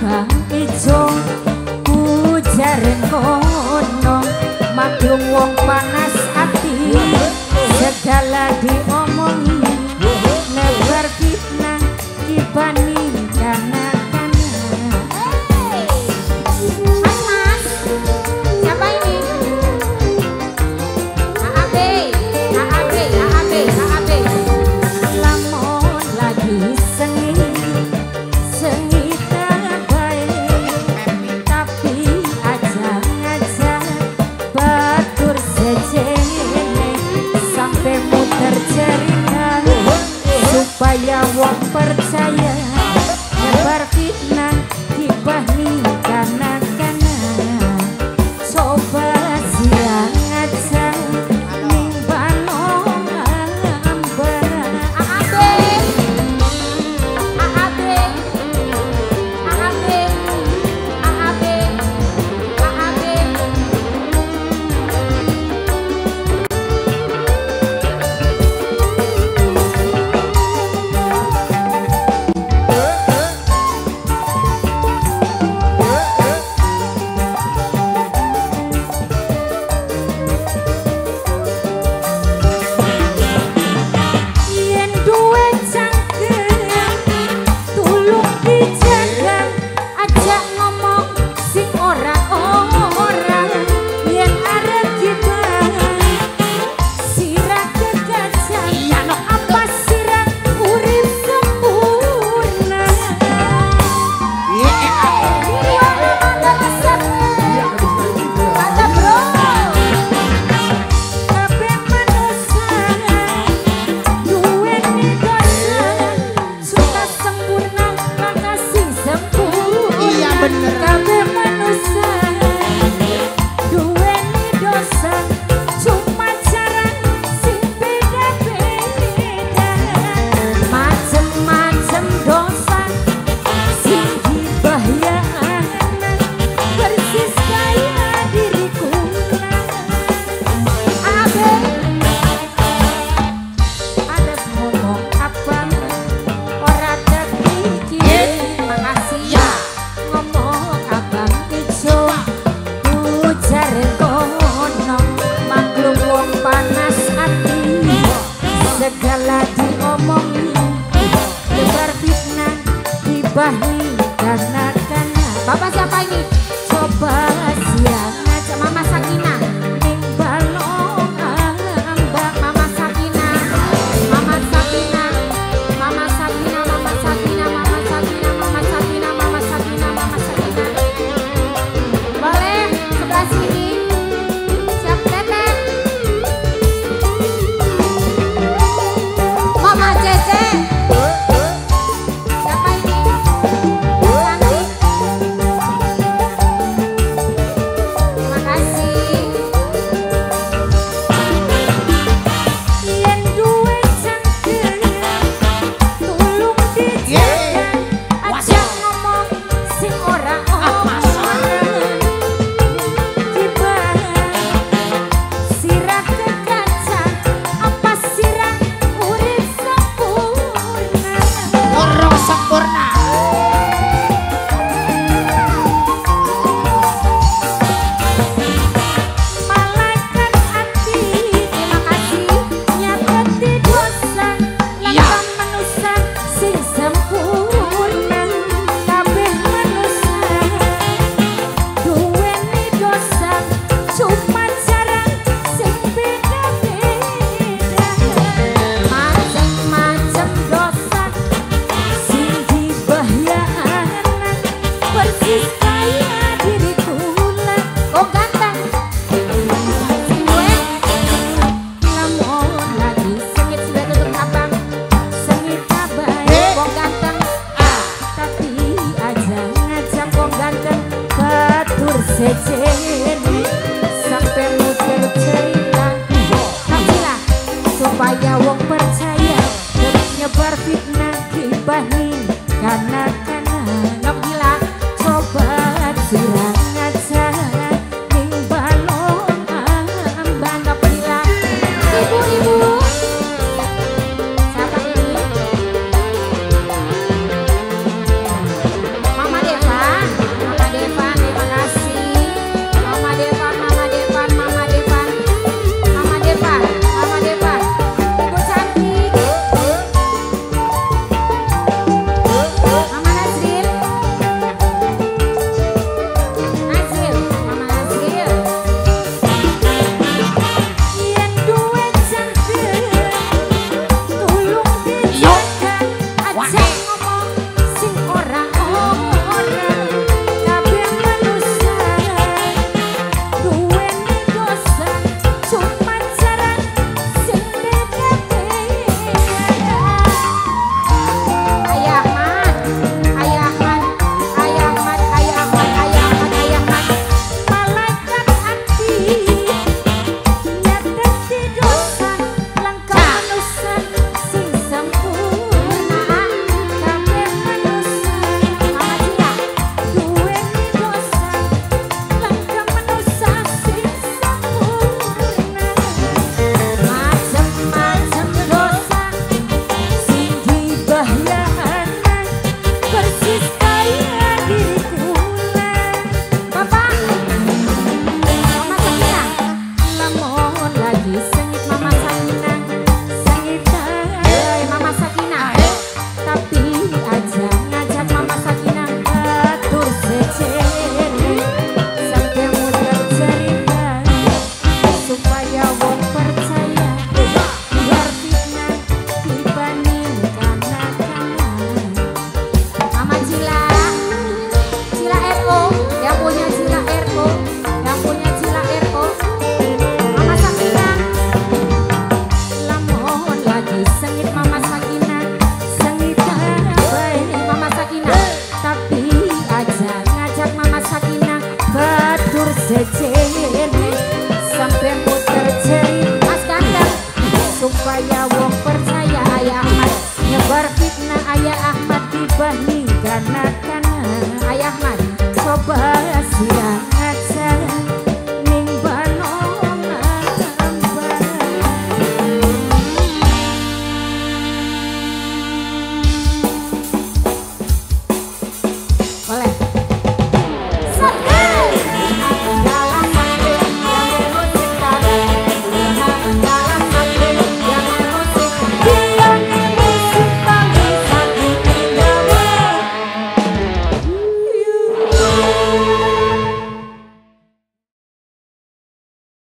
Abang Ijo kujaran kono maklum wong panas hati segala diomongi nebar fitnah dibani danakan. Mas, siapa ini? HAB lamun lagi sengi supaya wong percaya nyebar fitnah gibah ning kanak-kanak coba siang aja ning banong amberan segala diomongin lebar fitnah dibahi karena Bapak siapa ini? Coba siang aja Mama Sakina ning balong ambak Mama Sakina boleh sebelah sini. Sampai muter cerita Nabilah supaya wong percaya nyebar fitnah dibahin kanak-kanak Nabilah coba silang aja ning balong ambak Nabilah ibu-ibu siapa ini? Mama Eva. Jajah.